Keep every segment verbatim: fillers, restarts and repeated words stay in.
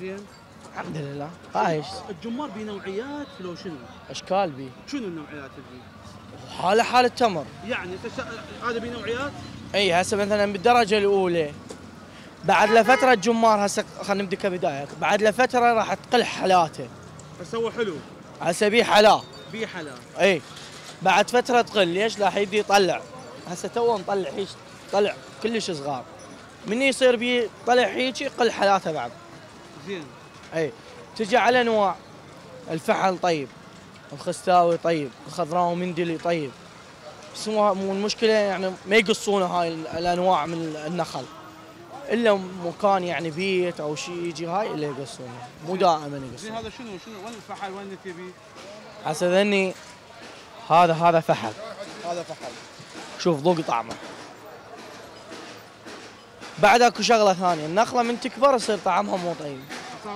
زين الحمد لله عايش. الجمار بنوعيات لو شنو؟ اشكال بي. شنو النوعيات اللي حاله حاله تمر؟ يعني هذا بنوعيات؟ اي هسه مثلا بالدرجه الاولى بعد لفتره الجمار هسه خلينا نبدا كبدايه، بعد لفتره راح تقل حالاته. بس هو حلو. هسه بيه حلا. بيه حلا. اي بعد فتره تقل، ليش؟ راح يبدي يطلع. هسه تو نطلع هيك طلع كلش صغار. من يصير بيه طلع هيك يقل حالاته بعد. زين. اي تجي على انواع الفحل طيب، الخستاوي طيب، الخضراوي مندلي طيب. بس مو المشكله يعني ما يقصونه هاي الانواع من النخل. الا مكان يعني بيت او شيء يجي هاي اللي يقصونه، مو دائما يقصونه. زين هذا شنو شنو وين الفحل وين انت بيه؟ هسه ذني هذا هذا فحل. هذا فحل. شوف ذوق طعمه. بعد اكو شغله ثانيه، النخله من تكبر يصير طعمها مو طيب.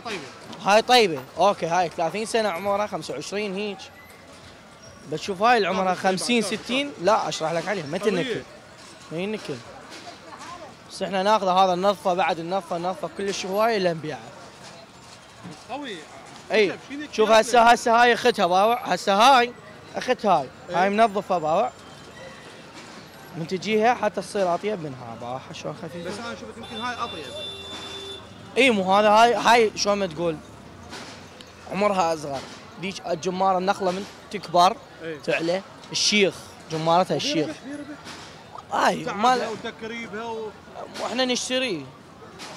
طيبه. هاي طيبه، اوكي هاي ثلاثين سنه عمرها خمسة وعشرين هيك. بتشوف هاي اللي عمرها خمسين ستين لا اشرح لك عليها ما تنكل. ما ينكل. بس احنا ناخذ هذا النظفه بعد النظفه النظفه كلش هوايه لنبيعها. قوي. اي شوف هسه هسه هاي اختها باوع، هسه هاي اخت هاي، هاي منظفه باوع. من تجيها حتى تصير اطيب منها باوع شلون خفيفه. بس انا شفت يمكن هاي اطيب. اي مو هذا هاي هاي شلون ما تقول عمرها اصغر، ذيك الجماره النخله من تكبر أيه؟ تعلى الشيخ جمارتها الشيخ هاي مال وتكريبها واحنا نشتريه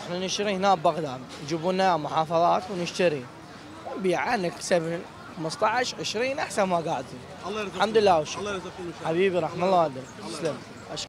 احنا نشتريه هنا ببغداد يجيبوا لنا محافظات ونشتريه ونبيعه نكسب خمسطعش عشرين احسن ما قاعدين. الله يرزقك الحمد لله وشكرا. الله يرزقك حبيبي رحم الله والديك. تسلم.